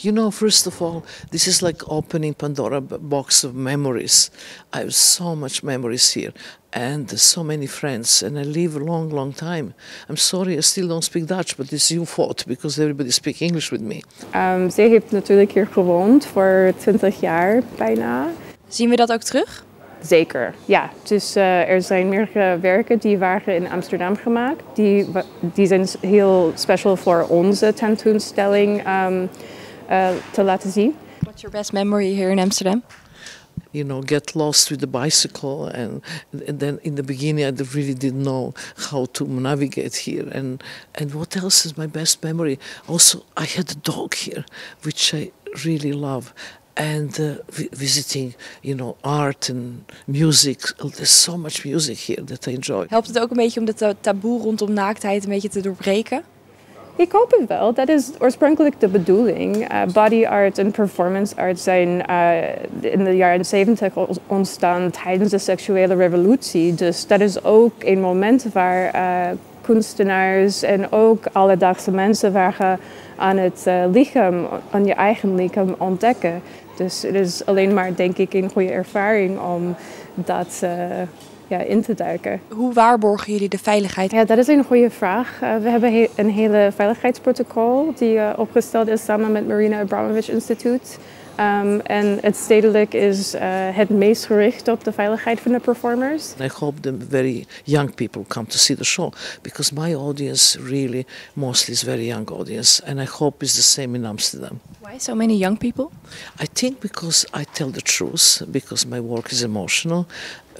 You know, first of all, this is like opening Pandora box of memories. I have so much memories here and so many friends, and I live a long, long time. I'm sorry, I still don't speak Dutch, but it's your fault because everybody speaks English with me. Ze heeft natuurlijk hier gewoond voor 20 jaar bijna. Zien we dat ook terug? Zeker, ja. Dus er zijn meerdere werken die waren in Amsterdam gemaakt. Die zijn heel special voor onze tentoonstelling te laten zien. What's your best memory here in Amsterdam? You know, get lost with the bicycle, and then in the beginning I really didn't know how to navigate here. And what else is my best memory? Also, I had a dog here, which I really love. And visiting, you know, art and music. There's so much music here that I enjoy. Helpt het ook een beetje om de taboe rondom naaktheid een beetje te doorbreken? Ik hoop het wel. Dat is oorspronkelijk de bedoeling. Body art en performance art zijn in de jaren 70 ontstaan tijdens de seksuele revolutie. Dus dat is ook een moment waar kunstenaars en ook alledaagse mensen waren aan het lichaam, aan je eigen lichaam ontdekken. Dus het is alleen maar, denk ik, een goede ervaring om dat in te duiken. Hoe waarborgen jullie de veiligheid? Ja, dat is een goede vraag. We hebben een hele veiligheidsprotocol die opgesteld is samen met Marina Abramović Instituut. En het Stedelijk is het meest gericht op de veiligheid van de performers. I hope the very young people come to see the show, because my audience really mostly is very young audience, and I hope it's the same in Amsterdam. Why so many young people? I think because I tell the truth, because my work is emotional.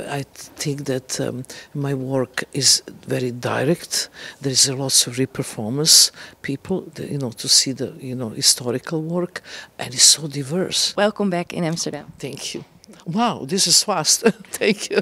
I think that my work is very direct. There is a lot of re-performance people, you know, to see the, you know, historical work, and it's so diverse. Welcome back in Amsterdam. Thank you. Wow, this is fast. Thank you.